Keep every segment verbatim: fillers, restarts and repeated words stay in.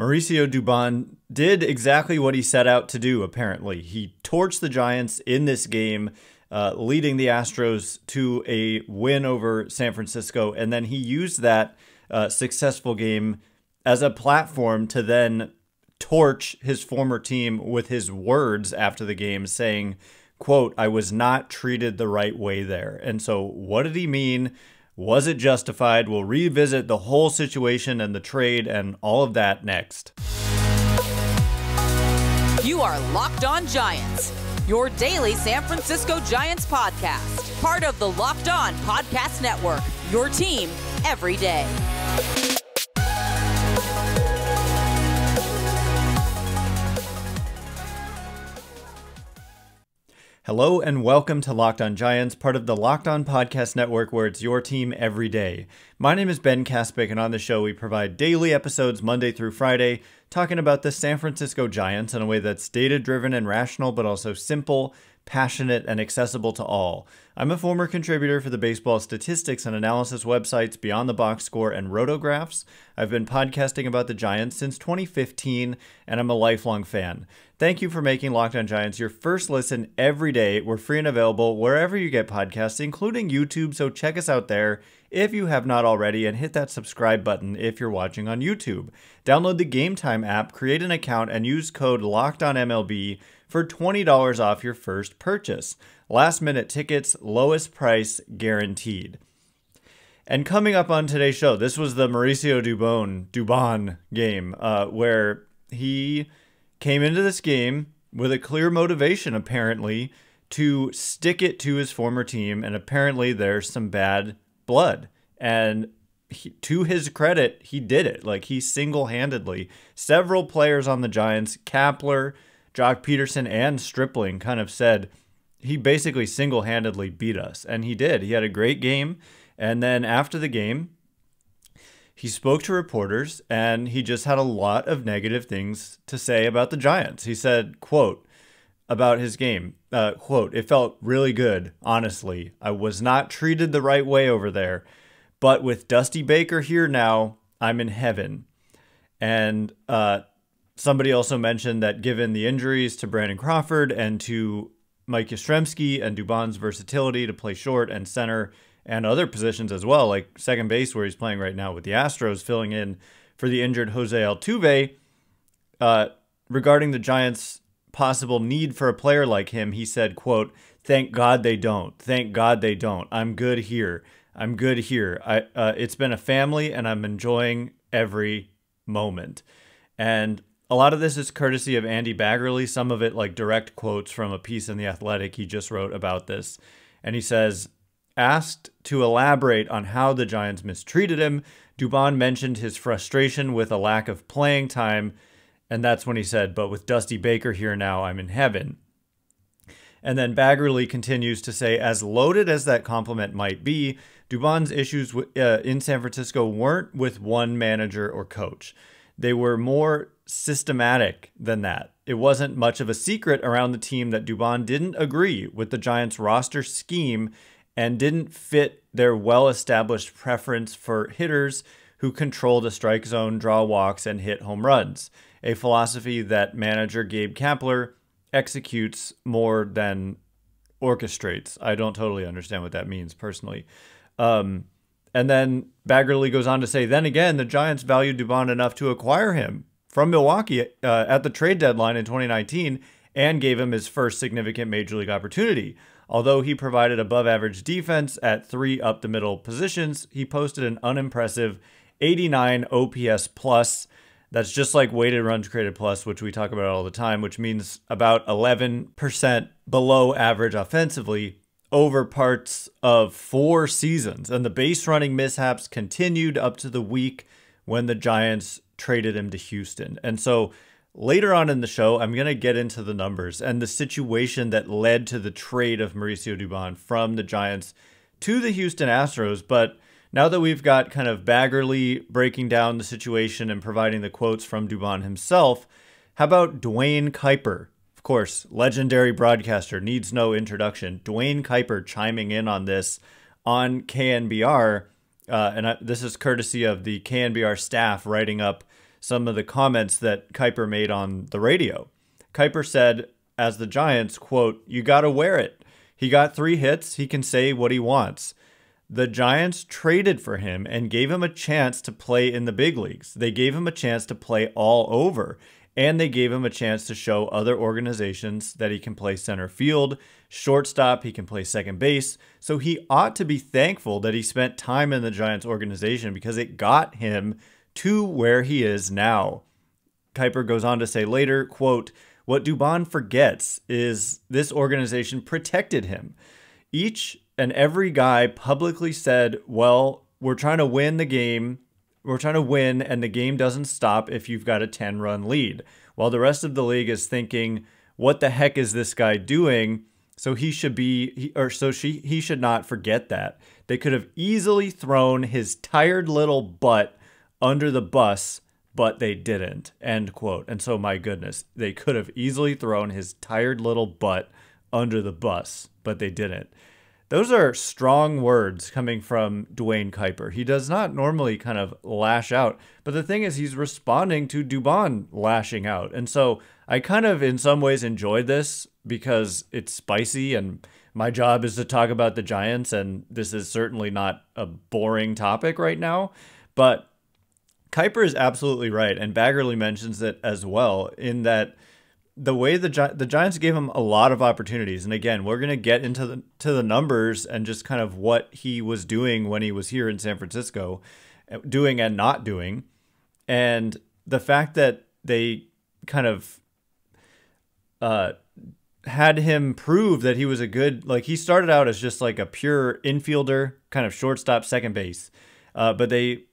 Mauricio Dubón did exactly what he set out to do, apparently. He torched the Giants in this game, uh, leading the Astros to a win over San Francisco, and then he used that uh, successful game as a platform to then torch his former team with his words after the game, saying, quote, "I was not treated the right way there." And so what did he mean? Was it justified? We'll revisit the whole situation and the trade and all of that next. You are Locked On Giants, your daily San Francisco Giants podcast, part of the Locked On Podcast Network, your team every day. Hello and welcome to Locked On Giants, part of the Locked On Podcast Network, where it's your team every day. My name is Ben Kaspik, and on the show we provide daily episodes Monday through Friday, talking about the San Francisco Giants in a way that's data-driven and rational, but also simple, passionate, and accessible to all. I'm a former contributor for the baseball statistics and analysis websites Beyond the Box Score and Rotographs. I've been podcasting about the Giants since twenty fifteen, and I'm a lifelong fan. Thank you for making Locked On Giants your first listen every day. We're free and available wherever you get podcasts, including YouTube, so check us out there if you have not already, and hit that subscribe button if you're watching on YouTube. Download the GameTime app, create an account, and use code LOCKEDONMLB for twenty dollars off your first purchase. Last-minute tickets, lowest price guaranteed. And coming up on today's show, this was the Mauricio Dubon, Dubon game, uh, where he came into this game with a clear motivation, apparently, to stick it to his former team, and apparently there's some bad blood. And he, to his credit, he did it. Like, he single-handedly. Several players on the Giants, Kapler, Joc Pederson, and Stripling, kind of said, he basically single-handedly beat us. And he did. He had a great game. And then after the game, he spoke to reporters, and he just had a lot of negative things to say about the Giants. He said, quote, about his game, uh, quote, "It felt really good, honestly. I was not treated the right way over there. But with Dusty Baker here now, I'm in heaven." And uh, somebody also mentioned that given the injuries to Brandon Crawford and to Mike Yastrzemski and Dubon's versatility to play short and center and other positions as well, like second base where he's playing right now with the Astros, filling in for the injured Jose Altuve, uh, regarding the Giants' possible need for a player like him, he said, quote, "Thank God they don't. Thank God they don't. I'm good here. I'm good here. I, uh, it's been a family, and I'm enjoying every moment." And a lot of this is courtesy of Andy Baggerly, some of it like direct quotes from a piece in The Athletic he just wrote about this. And he says, asked to elaborate on how the Giants mistreated him, Dubon mentioned his frustration with a lack of playing time, and that's when he said, "But with Dusty Baker here now, I'm in heaven." And then Baggerly continues to say, as loaded as that compliment might be, Dubon's issues uh, in San Francisco weren't with one manager or coach. They were more systematic than that. It wasn't much of a secret around the team that Dubon didn't agree with the Giants' roster scheme and didn't fit their well-established preference for hitters who control the strike zone, draw walks, and hit home runs, a philosophy that manager Gabe Kapler executes more than orchestrates. I don't totally understand what that means personally. Um, and then Baggerly goes on to say, then again, the Giants valued Dubon enough to acquire him from Milwaukee uh, at the trade deadline in twenty nineteen and gave him his first significant major league opportunity. Although he provided above-average defense at three up-the-middle positions, he posted an unimpressive eighty-nine O P S plus. That's just like weighted runs created plus, which we talk about all the time, which means about eleven percent below average offensively over parts of four seasons. And the base running mishaps continued up to the week when the Giants traded him to Houston. And so later on in the show, I'm going to get into the numbers and the situation that led to the trade of Mauricio Dubon from the Giants to the Houston Astros. But now that we've got kind of Baggerly breaking down the situation and providing the quotes from Dubon himself, how about Duane Kuiper? Of course, legendary broadcaster, needs no introduction. Duane Kuiper chiming in on this on K N B R, uh, and I, this is courtesy of the K N B R staff writing up some of the comments that Kuiper made on the radio. Kuiper said, as the Giants, quote, "You got to wear it. He got three hits. He can say what he wants. The Giants traded for him and gave him a chance to play in the big leagues. They gave him a chance to play all over, and they gave him a chance to show other organizations that he can play center field, shortstop, he can play second base. So he ought to be thankful that he spent time in the Giants organization because it got him to where he is now." Kuiper goes on to say later, quote, "What Dubón forgets is this organization protected him. Each and every guy publicly said, well, we're trying to win the game. We're trying to win, and the game doesn't stop if you've got a ten-run lead. While the rest of the league is thinking, what the heck is this guy doing? So he should be, he, or so she, he should not forget that. They could have easily thrown his tired little butt under the bus, but they didn't," end quote. And so, my goodness, they could have easily thrown his tired little butt under the bus, but they didn't. Those are strong words coming from Duane Kuiper. He does not normally kind of lash out, but the thing is he's responding to Dubón lashing out. And so I kind of in some ways enjoyed this because it's spicy and my job is to talk about the Giants, and this is certainly not a boring topic right now. But Kuiper is absolutely right, and Baggerly mentions it as well, in that the way the Gi the Giants gave him a lot of opportunities. And again, we're going to get into the, to the numbers and just kind of what he was doing when he was here in San Francisco, doing and not doing. And the fact that they kind of uh, had him prove that he was a good, like he started out as just like a pure infielder, kind of shortstop, second base. Uh, but they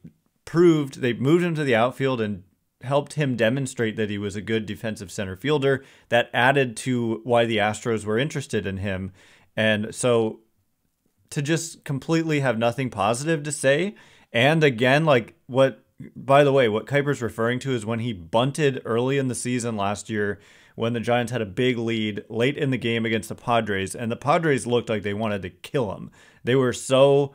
proved, they moved him to the outfield and helped him demonstrate that he was a good defensive center fielder. That added to why the Astros were interested in him. And so to just completely have nothing positive to say. And again, like what, by the way, what Kuiper's referring to is when he bunted early in the season last year, when the Giants had a big lead late in the game against the Padres, and the Padres looked like they wanted to kill him. They were so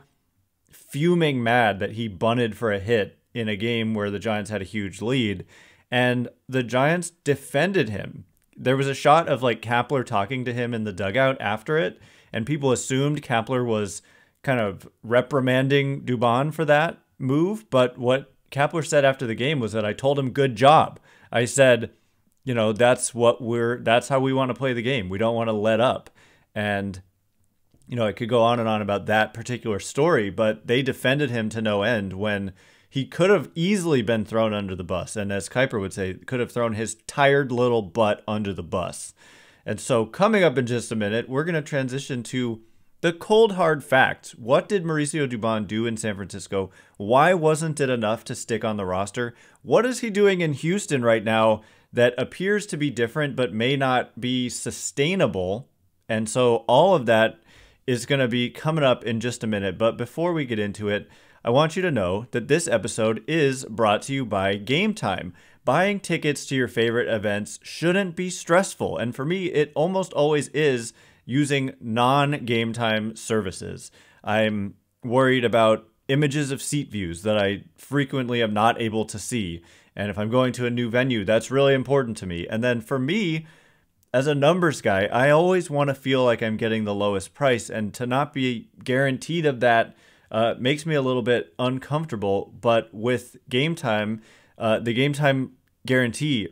fuming mad that he bunted for a hit in a game where the Giants had a huge lead, and the Giants defended him. There was a shot of like Kapler talking to him in the dugout after it, and people assumed Kapler was kind of reprimanding Dubón for that move. But what Kapler said after the game was that, "I told him, good job. I said, you know, that's what we're, that's how we want to play the game. We don't want to let up." And, you know, I could go on and on about that particular story, but they defended him to no end when he could have easily been thrown under the bus. And as Kuiper would say, could have thrown his tired little butt under the bus. And so coming up in just a minute, we're going to transition to the cold hard facts. What did Mauricio Dubón do in San Francisco? Why wasn't it enough to stick on the roster? What is he doing in Houston right now that appears to be different but may not be sustainable? And so all of that is going to be coming up in just a minute. But before we get into it, I want you to know that this episode is brought to you by GameTime. Buying tickets to your favorite events shouldn't be stressful, and for me, it almost always is using non-game time services. I'm worried about images of seat views that I frequently am not able to see, and if I'm going to a new venue, that's really important to me. And then for me, as a numbers guy, I always want to feel like I'm getting the lowest price, and to not be guaranteed of that Uh, makes me a little bit uncomfortable. But with Game Time, uh, the Game Time guarantee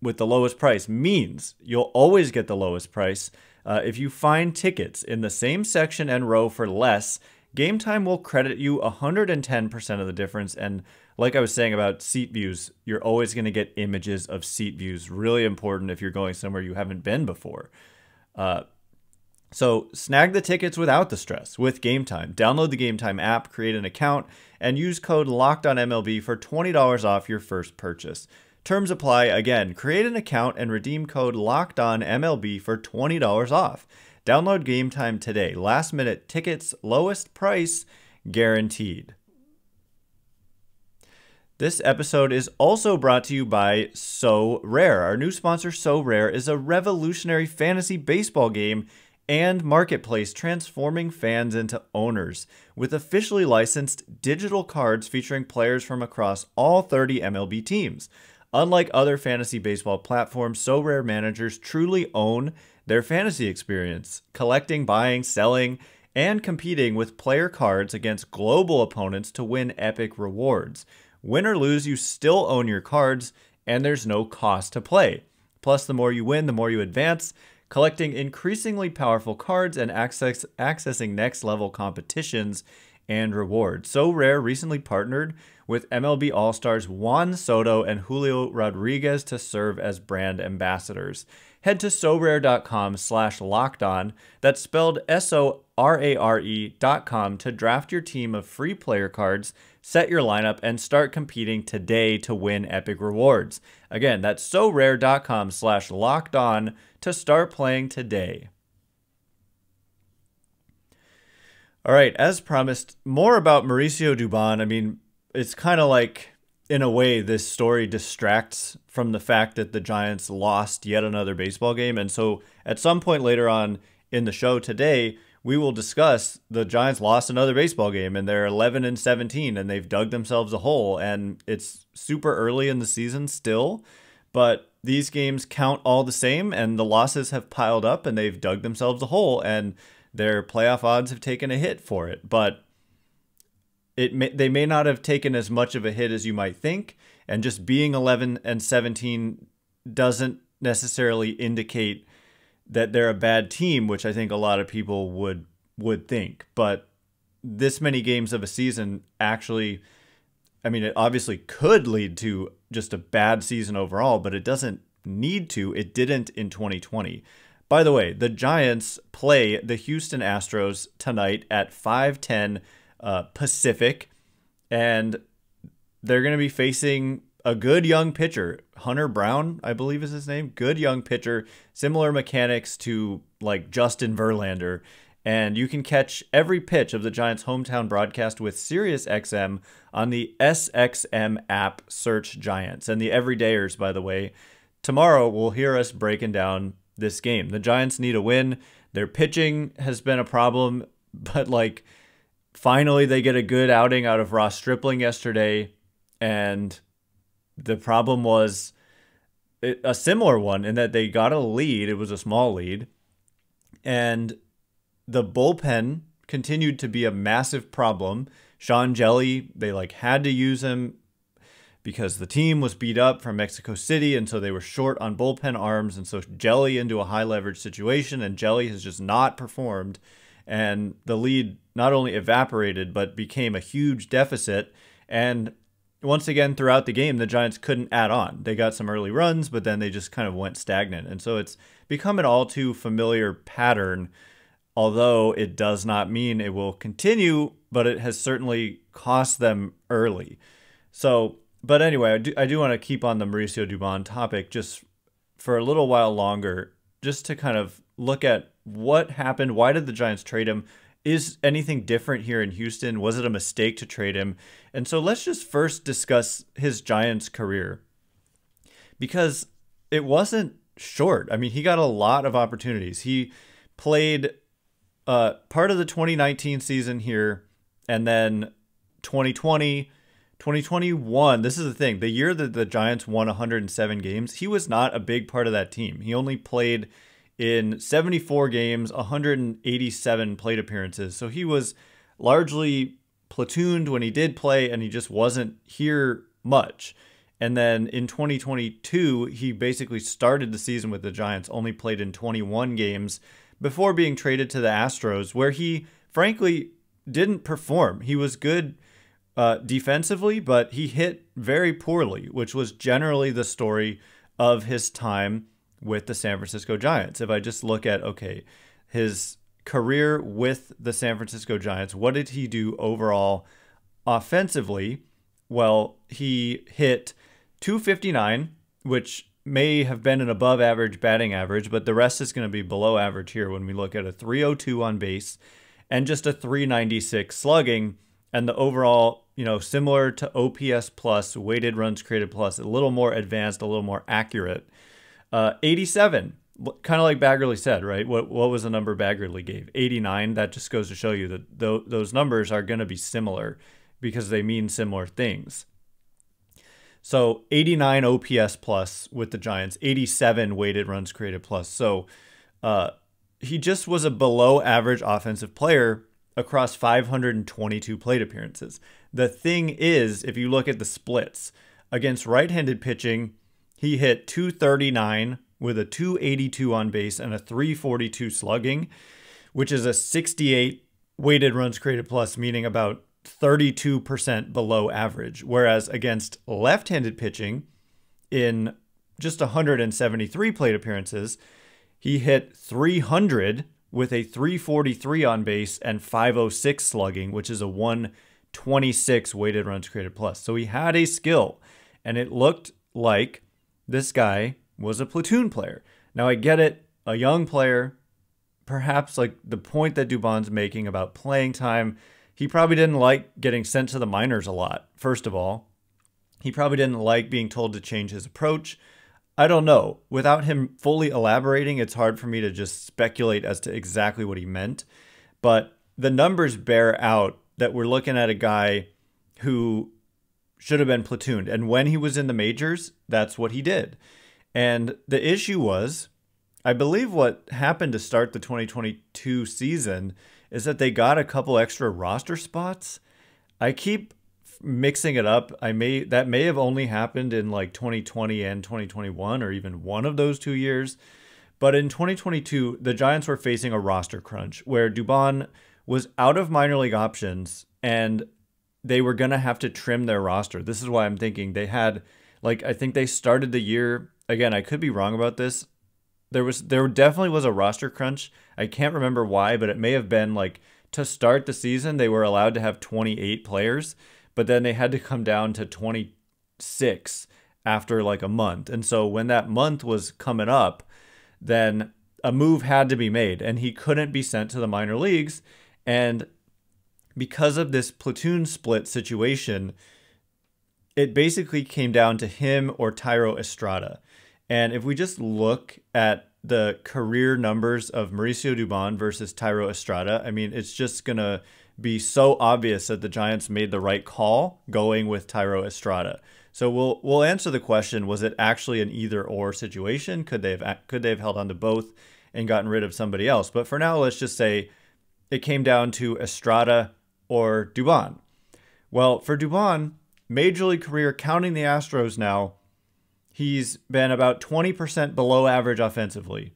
with the lowest price means you'll always get the lowest price. Uh, if you find tickets in the same section and row for less, Game Time will credit you one hundred ten percent of the difference. And like I was saying about seat views, you're always going to get images of seat views. Really important if you're going somewhere you haven't been before. Uh, So snag the tickets without the stress with GameTime. Download the GameTime app, create an account, and use code LOCKEDONMLB for twenty dollars off your first purchase. Terms apply. Again, create an account and redeem code LOCKEDONMLB for twenty dollars off. Download GameTime today. Last minute tickets, lowest price guaranteed. This episode is also brought to you by SoRare. Our new sponsor, SoRare, is a revolutionary fantasy baseball game and Marketplace transforming fans into owners with officially licensed digital cards featuring players from across all thirty M L B teams. Unlike other fantasy baseball platforms, SoRare managers truly own their fantasy experience, collecting, buying, selling, and competing with player cards against global opponents to win epic rewards. Win or lose, you still own your cards, and there's no cost to play. Plus, the more you win, the more you advance, collecting increasingly powerful cards and access, accessing next-level competitions and rewards. SoRare recently partnered with M L B All-Stars Juan Soto and Julio Rodriguez to serve as brand ambassadors. Head to SoRare.com slash locked on, that's spelled S O R A R E dot com, to draft your team of free player cards, set your lineup, and start competing today to win epic rewards. Again, that's SoRare.com slash locked on to start playing today. All right, as promised, more about Mauricio Dubón. I mean, it's kind of like, in a way, this story distracts from the fact that the Giants lost yet another baseball game. And so at some point later on in the show today, we will discuss the Giants lost another baseball game, and they're eleven and seventeen, and they've dug themselves a hole. And it's super early in the season still, but these games count all the same, and the losses have piled up, and they've dug themselves a hole, and their playoff odds have taken a hit for it, but it may, they may not have taken as much of a hit as you might think, and just being eleven and seventeen doesn't necessarily indicate that they're a bad team, which I think a lot of people would would think. But this many games of a season actually, I mean, it obviously could lead to just a bad season overall, but it doesn't need to. It didn't in twenty twenty. By the way, the Giants play the Houston Astros tonight at five ten uh, Pacific, and they're going to be facing a good young pitcher. Hunter Brown, I believe is his name. Good young pitcher, similar mechanics to like Justin Verlander. And you can catch every pitch of the Giants' hometown broadcast with SiriusXM on the S X M app. Search Giants. And the everydayers, by the way, tomorrow will hear us breaking down this game. The Giants need a win. Their pitching has been a problem, but like finally they get a good outing out of Ross Stripling yesterday, and the problem was a similar one in that they got a lead. It was a small lead, and the bullpen continued to be a massive problem. Sean Jelly, they like had to use him because the team was beat up from Mexico City, and so they were short on bullpen arms, and so Jelly into a high-leverage situation, and Jelly has just not performed. And the lead not only evaporated, but became a huge deficit. And once again, throughout the game, the Giants couldn't add on. They got some early runs, but then they just kind of went stagnant. And so it's become an all-too-familiar pattern, although it does not mean it will continue, but it has certainly cost them early. So... But anyway, I do, I do want to keep on the Mauricio Dubón topic just for a little while longer, just to kind of look at what happened. Why did the Giants trade him? Is anything different here in Houston? Was it a mistake to trade him? And so let's just first discuss his Giants career, because it wasn't short. I mean, he got a lot of opportunities. He played uh, part of the twenty nineteen season here, and then twenty twenty, twenty twenty-one, this is the thing, the year that the Giants won one hundred seven games, he was not a big part of that team. He only played in seventy-four games, one hundred eighty-seven plate appearances. So he was largely platooned when he did play, and he just wasn't here much. And then in twenty twenty-two, he basically started the season with the Giants, only played in twenty-one games before being traded to the Astros, where he frankly didn't perform. He was good Uh, defensively, but he hit very poorly, which was generally the story of his time with the San Francisco Giants. If I just look at, okay, his career with the San Francisco Giants, what did he do overall offensively? Well, he hit two fifty-nine, which may have been an above average batting average, but the rest is going to be below average here when we look at a three oh two on base and just a three ninety-six slugging. And the overall, you know, similar to O P S plus, weighted runs created plus, a little more advanced, a little more accurate. Uh, eighty-seven kind of like Baggerly said, right? What what was the number Baggerly gave? eighty-nine. That just goes to show you that th- those numbers are going to be similar because they mean similar things. So eighty-nine O P S plus with the Giants, eighty-seven weighted runs created plus. So uh, he just was a below average offensive player across five hundred twenty-two plate appearances. The thing is, if you look at the splits, against right-handed pitching, he hit two thirty-nine with a two eighty-two on base and a three forty-two slugging, which is a sixty-eight weighted runs created plus, meaning about thirty-two percent below average. Whereas against left-handed pitching, in just one hundred seventy-three plate appearances, he hit three hundred with a three forty-three on base and five oh six slugging, which is a one twenty-six weighted runs created plus. So he had a skill, and it looked like this guy was a platoon player. Now I get it, a young player, perhaps like the point that Dubon's making about playing time. He probably didn't like getting sent to the minors a lot, first of all. He probably didn't like being told to change his approach. I don't know. Without him fully elaborating, it's hard for me to just speculate as to exactly what he meant. But the numbers bear out that we're looking at a guy who should have been platooned. And when he was in the majors, that's what he did. And the issue was, I believe what happened to start the twenty twenty-two season is that they got a couple extra roster spots. I keep mixing it up. I may that may have only happened in like twenty twenty and twenty twenty-one, or even one of those two years. But in twenty twenty-two, the Giants were facing a roster crunch where Dubon was out of minor league options and they were going to have to trim their roster. This is why I'm thinking they had, like, I think they started the year, again, I could be wrong about this, There was there definitely was a roster crunch. I can't remember why, but it may have been like to start the season, they were allowed to have twenty-eight players, but then they had to come down to twenty-six after like a month. And so when that month was coming up, then a move had to be made and he couldn't be sent to the minor leagues. And because of this platoon split situation, it basically came down to him or Thairo Estrada. And if we just look at the career numbers of Mauricio Dubon versus Thairo Estrada, I mean, it's just going to be so obvious that the Giants made the right call going with Thairo Estrada. So we'll we'll answer the question, was it actually an either-or situation? Could they have could they have held on to both and gotten rid of somebody else? But for now, let's just say it came down to Estrada or Dubon. Well, for Dubon, major league career, counting the Astros now, he's been about twenty percent below average offensively.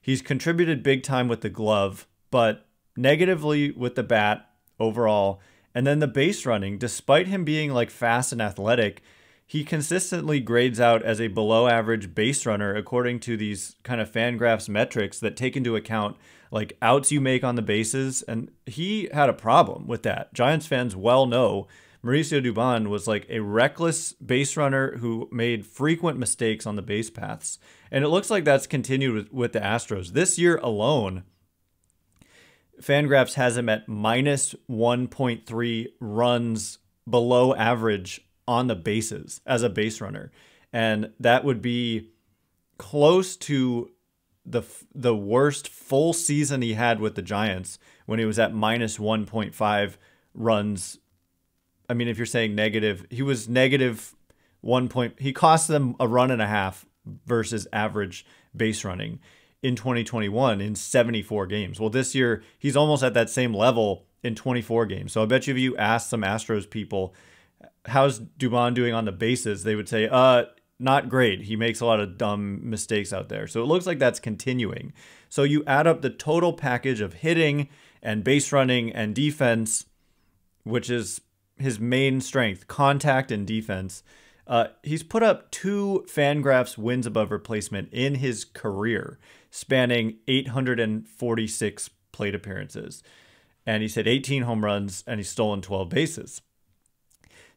He's contributed big time with the glove, but negatively with the bat overall. And then the base running, despite him being like fast and athletic, he consistently grades out as a below average base runner according to these kind of Fangraphs metrics that take into account like outs you make on the bases. And he had a problem with that. Giants fans well know Mauricio Dubon was like a reckless base runner who made frequent mistakes on the base paths. And it looks like that's continued with, with the Astros. This year alone, Fangraphs has him at minus one point three runs below average on the bases as a base runner. And that would be close to the the worst full season he had with the Giants when he was at minus one point five runs. I mean, if you're saying negative, he was negative one point. He cost them a run and a half versus average base running in twenty twenty-one in seventy-four games. Well, this year, he's almost at that same level in twenty-four games. So I bet you if you asked some Astros people, how's Dubon doing on the bases? They would say, uh, not great. He makes a lot of dumb mistakes out there. So it looks like that's continuing. So you add up the total package of hitting and base running and defense, which is his main strength, contact and defense. Uh, he's put up two Fangraphs wins above replacement in his career, spanning eight hundred forty-six plate appearances. And he's hit eighteen home runs and he's stolen twelve bases.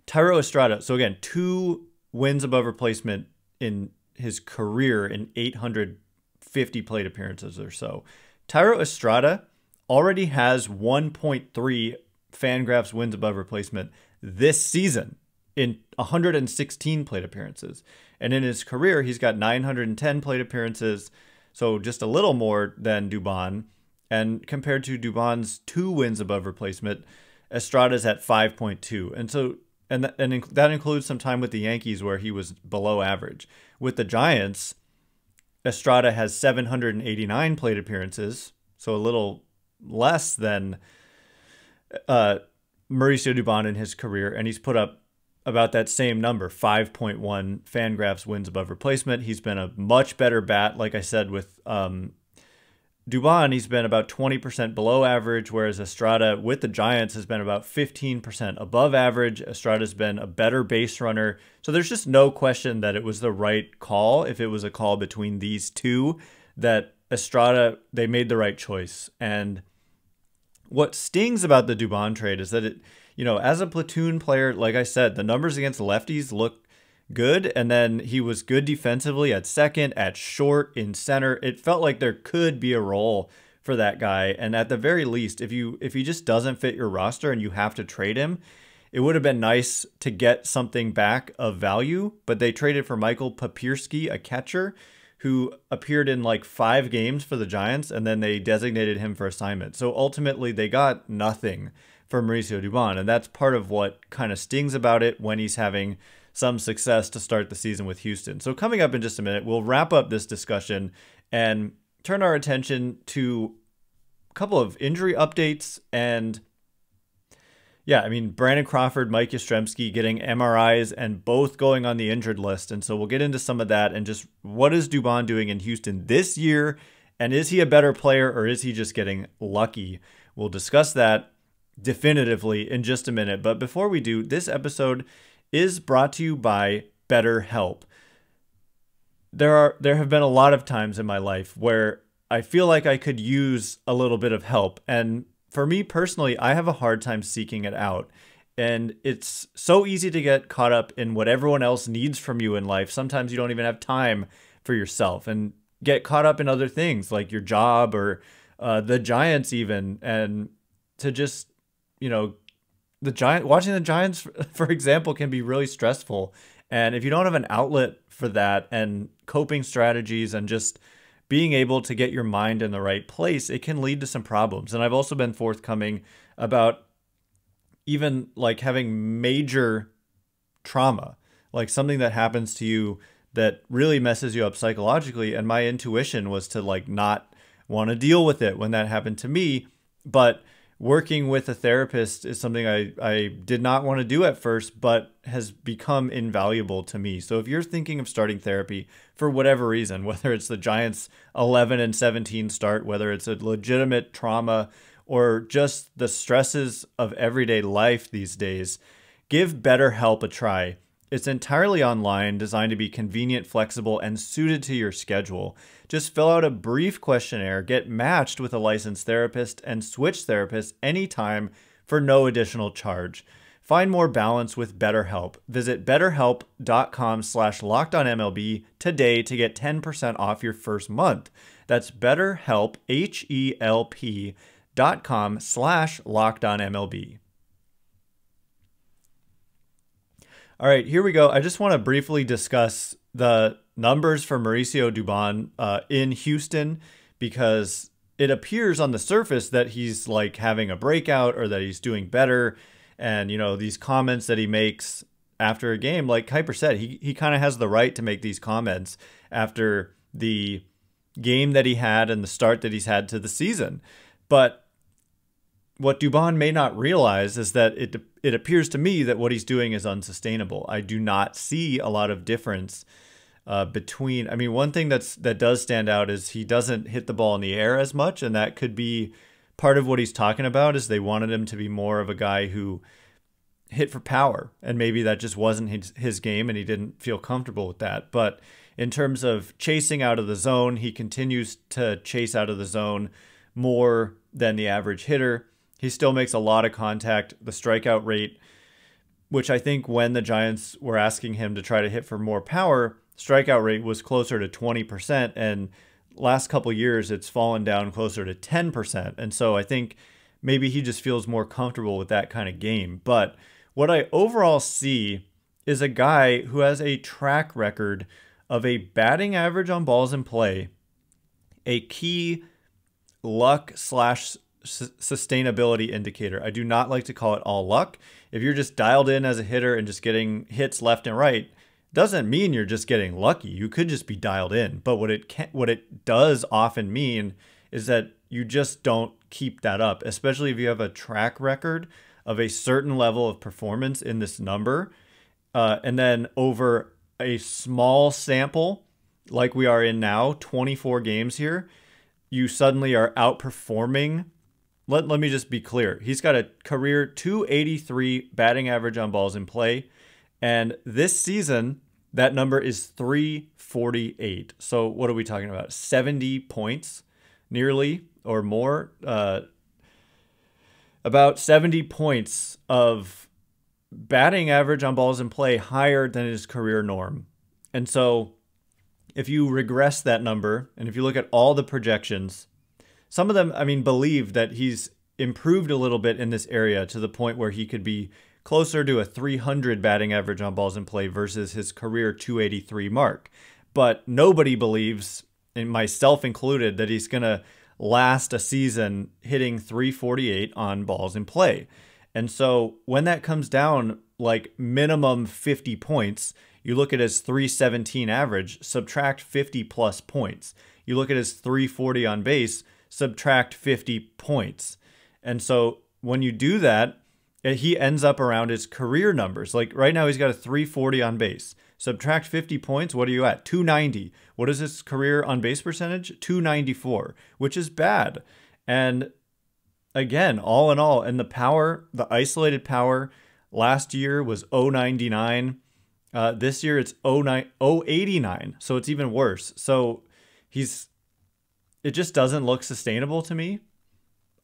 Thairo Estrada, so again, two wins above replacement in his career in eight hundred fifty plate appearances or so. Thairo Estrada already has one point three Fangraphs wins above replacement this season in one hundred sixteen plate appearances. And in his career, he's got nine hundred ten plate appearances. so just a little more than Dubón. And compared to Dubón's two wins above replacement, Estrada's at five point two. And so and, th and inc that includes some time with the Yankees where he was below average. With the Giants, Estrada has seven hundred eighty-nine plate appearances, so a little less than uh, Mauricio Dubón in his career. And he's put up about that same number, five point one Fangraphs wins above replacement. He's been a much better bat. Like I said, with um, Dubón, he's been about twenty percent below average, whereas Estrada with the Giants has been about fifteen percent above average. Estrada's been a better base runner. So there's just no question that it was the right call. If it was a call between these two, that Estrada, they made the right choice. And what stings about the Dubón trade is that it, you know, as a platoon player, like I said, the numbers against lefties look good. And then he was good defensively at second, at short, in center. It felt like there could be a role for that guy. And at the very least, if you if he just doesn't fit your roster and you have to trade him, it would have been nice to get something back of value. But they traded for Michael Papierski, a catcher who appeared in like five games for the Giants, and then they designated him for assignment. So ultimately they got nothing for Mauricio Dubón, and that's part of what kind of stings about it when he's having some success to start the season with Houston. So coming up in just a minute, we'll wrap up this discussion and turn our attention to a couple of injury updates. And yeah, I mean, Brandon Crawford, Mike Yastrzemski getting M R Is and both going on the injured list. And so we'll get into some of that and just what is Dubón doing in Houston this year? And is he a better player or is he just getting lucky? We'll discuss that definitively in just a minute. But before we do, this episode is brought to you by BetterHelp. There are there have been a lot of times in my life where I feel like I could use a little bit of help. And for me personally, I have a hard time seeking it out. And it's so easy to get caught up in what everyone else needs from you in life. Sometimes you don't even have time for yourself and get caught up in other things like your job or uh, the Giants even. And to just, you know, the Giant watching the Giants, for example, can be really stressful. And if you don't have an outlet for that and coping strategies and just being able to get your mind in the right place, it can lead to some problems. And I've also been forthcoming about even like having major trauma, like something that happens to you that really messes you up psychologically. And my intuition was to like not want to deal with it when that happened to me. But working with a therapist is something I, I did not want to do at first, but has become invaluable to me. So if you're thinking of starting therapy for whatever reason, whether it's the Giants eleven and seventeen start, whether it's a legitimate trauma or just the stresses of everyday life these days, give BetterHelp a try. It's entirely online, designed to be convenient, flexible, and suited to your schedule. Just fill out a brief questionnaire, get matched with a licensed therapist, and switch therapists anytime for no additional charge. Find more balance with BetterHelp. Visit betterhelp dot com slash locked on M L B today to get ten percent off your first month. That's BetterHelp, H E L P, dot com slash locked on M L B. All right, here we go. I just want to briefly discuss the numbers for Mauricio Dubón uh, in Houston, because it appears on the surface that he's like having a breakout or that he's doing better. And, you know, these comments that he makes after a game, like Kuiper said, he, he kind of has the right to make these comments after the game that he had and the start that he's had to the season. But what Dubón may not realize is that it it appears to me that what he's doing is unsustainable. I do not see a lot of difference uh, between. I mean, one thing that's that does stand out is he doesn't hit the ball in the air as much, and that could be part of what he's talking about. Is they wanted him to be more of a guy who hit for power, and maybe that just wasn't his, his game, and he didn't feel comfortable with that. But in terms of chasing out of the zone, he continues to chase out of the zone more than the average hitter. He still makes a lot of contact. The strikeout rate, which I think when the Giants were asking him to try to hit for more power, strikeout rate was closer to twenty percent. And last couple of years, it's fallen down closer to ten percent. And so I think maybe he just feels more comfortable with that kind of game. But what I overall see is a guy who has a track record of a batting average on balls in play a key luck slash sustainability indicator. I do not like to call it all luck. If you're just dialed in as a hitter and just getting hits left and right, doesn't mean you're just getting lucky. You could just be dialed in. But what it can, what it does often mean is that you just don't keep that up, especially if you have a track record of a certain level of performance in this number. Uh, and then over a small sample, like we are in now, twenty-four games here, you suddenly are outperforming. Let, let me just be clear. He's got a career two eighty-three batting average on balls in play. And this season, that number is three forty-eight. So what are we talking about? seventy points nearly or more. Uh, about seventy points of batting average on balls in play higher than his career norm. And so if you regress that number and if you look at all the projections, some of them, I mean, believe that he's improved a little bit in this area to the point where he could be closer to a three hundred batting average on balls in play versus his career two eighty-three mark. But nobody believes, and myself included, that he's going to last a season hitting three forty-eight on balls in play. And so when that comes down like minimum fifty points, you look at his three seventeen average, subtract fifty plus points. You look at his three forty on base, subtract fifty points. And so when you do that, he ends up around his career numbers. Like right now, he's got a three forty on base. Subtract fifty points. What are you at? two ninety. What is his career on base percentage? two ninety-four, which is bad. And again, all in all, and the power, the isolated power last year was oh ninety-nine. Uh, this year it's oh eighty-nine. So it's even worse. So he's, it just doesn't look sustainable to me.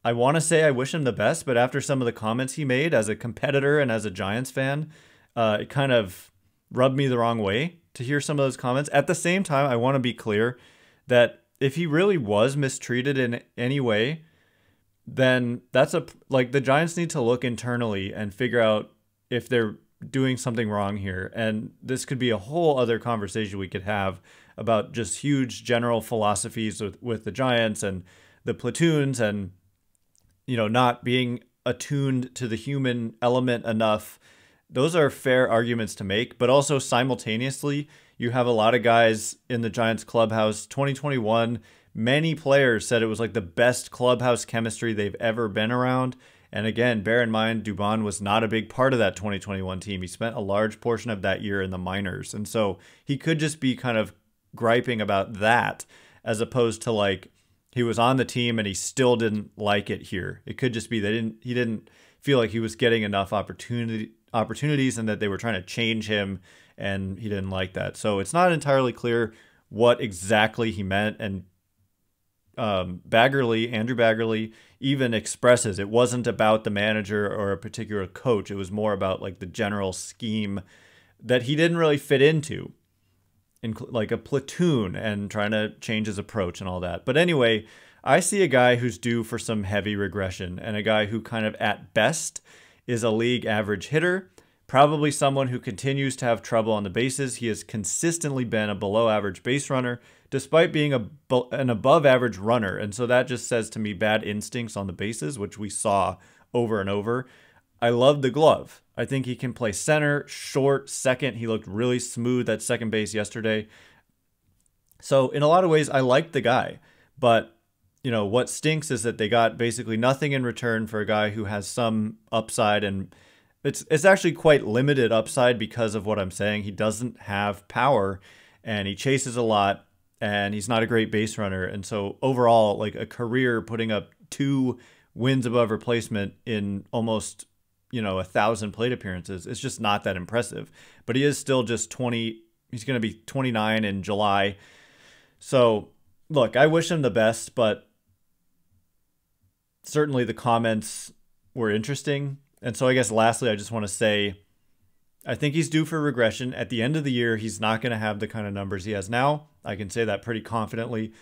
I want to say I wish him the best, but after some of the comments he made as a competitor and as a Giants fan, uh, it kind of rubbed me the wrong way to hear some of those comments. At the same time, I want to be clear that if he really was mistreated in any way, then that's a, like the Giants need to look internally and figure out if they're doing something wrong here. And this could be a whole other conversation we could have about just huge general philosophies with, with the Giants and the platoons and, you know, not being attuned to the human element enough. Those are fair arguments to make, but also simultaneously, you have a lot of guys in the Giants clubhouse. twenty twenty-one, many players said it was like the best clubhouse chemistry they've ever been around. And again, bear in mind, Dubón was not a big part of that twenty twenty-one team. He spent a large portion of that year in the minors. And so he could just be kind of griping about that as opposed to like, he was on the team and he still didn't like it here. It could just be they didn't, he didn't feel like he was getting enough opportunity opportunities and that they were trying to change him and he didn't like that. So it's not entirely clear what exactly he meant. And um, Baggerly, Andrew Baggerly even expresses it wasn't about the manager or a particular coach. It was more about like the general scheme that he didn't really fit into, in like a platoon and trying to change his approach and all that. But anyway, I see a guy who's due for some heavy regression and a guy who kind of at best is a league average hitter, probably someone who continues to have trouble on the bases. He has consistently been a below average base runner despite being a, an above average runner. And so that just says to me bad instincts on the bases, which we saw over and over. I love the glove. I think he can play center, short, second. He looked really smooth at second base yesterday. So in a lot of ways, I liked the guy. But, you know, what stinks is that they got basically nothing in return for a guy who has some upside. And it's it's actually quite limited upside because of what I'm saying. He doesn't have power and he chases a lot and he's not a great base runner. And so overall, like a career putting up two wins above replacement in almost, you know, a thousand plate appearances. It's just not that impressive, but he is still just twenty. He's going to be twenty-nine in July. So look, I wish him the best, but certainly the comments were interesting. And so I guess lastly, I just want to say, I think he's due for regression. At the end of the year, he's not going to have the kind of numbers he has now. I can say that pretty confidently.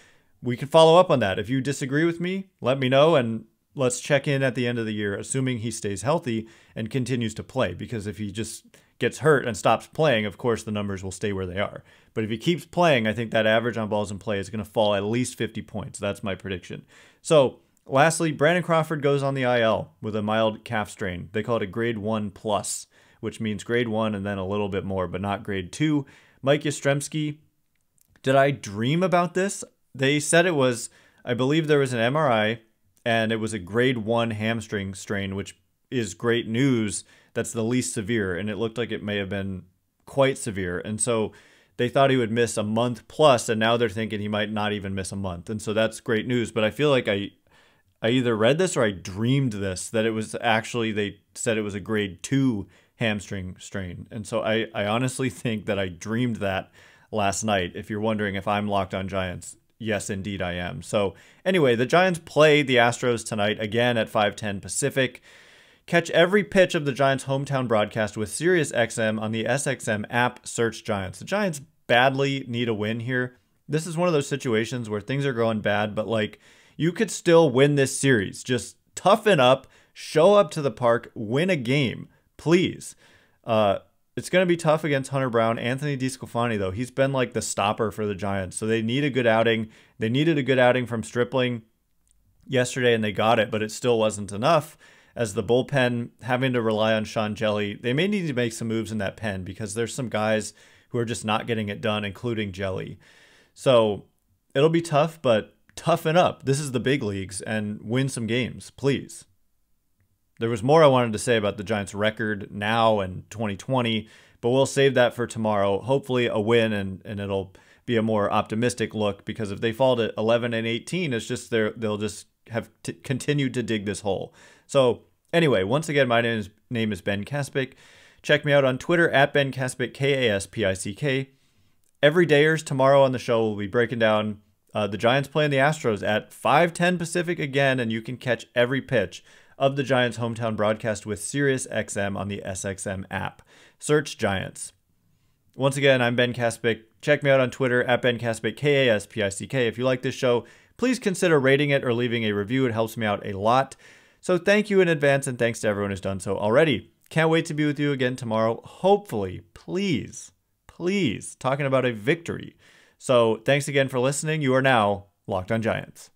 We can follow up on that. If you disagree with me, let me know. And let's check in at the end of the year, assuming he stays healthy and continues to play, because if he just gets hurt and stops playing, of course the numbers will stay where they are. But if he keeps playing, I think that average on balls in play is going to fall at least fifty points. That's my prediction. So lastly, Brandon Crawford goes on the I L with a mild calf strain. They call it a grade one plus, which means grade one and then a little bit more, but not grade two. Mike Yastrzemski, did I dream about this? They said it was, I believe there was an M R I, and it was a grade one hamstring strain, which is great news. That's the least severe, and it looked like it may have been quite severe. And so they thought he would miss a month plus, and now they're thinking he might not even miss a month. And so that's great news. But I feel like I I either read this or I dreamed this, that it was actually, they said it was a grade two hamstring strain. And so I, I honestly think that I dreamed that last night. If you're wondering if I'm locked on Giants, yes, indeed I am. So anyway, the Giants play the Astros tonight, again at five ten Pacific. Catch every pitch of the Giants' hometown broadcast with SiriusXM on the S X M app. Search Giants. The Giants badly need a win here. This is one of those situations where things are going bad, but like, you could still win this series. Just toughen up, show up to the park, win a game, please. Uh, it's going to be tough against Hunter Brown. Anthony DeSclafani, though, he's been like the stopper for the Giants, so they need a good outing. They needed a good outing from Stripling yesterday, and they got it, but it still wasn't enough. As the bullpen having to rely on Sean Jelly, they may need to make some moves in that pen because there's some guys who are just not getting it done, including Jelly. So it'll be tough, but toughen up. This is the big leagues, and win some games, please. There was more I wanted to say about the Giants' record now and twenty twenty, but we'll save that for tomorrow. Hopefully a win, and, and it'll be a more optimistic look, because if they fall to eleven and eighteen, it's just they're, they'll just have t- continued to dig this hole. So anyway, once again, my name is, name is Ben Kaspik. Check me out on Twitter at Ben Kaspik, K A S P I C K. Every dayers tomorrow on the show, we'll be breaking down uh, the Giants playing the Astros at five ten Pacific again, and you can catch every pitch of the Giants' hometown broadcast with SiriusXM on the S X M app. Search Giants. Once again, I'm Ben Kaspik. Check me out on Twitter at Ben Kaspik, K A S P I C K. If you like this show, please consider rating it or leaving a review. It helps me out a lot. So thank you in advance, and thanks to everyone who's done so already. Can't wait to be with you again tomorrow. Hopefully, please, please, talking about a victory. So thanks again for listening. You are now Locked on Giants.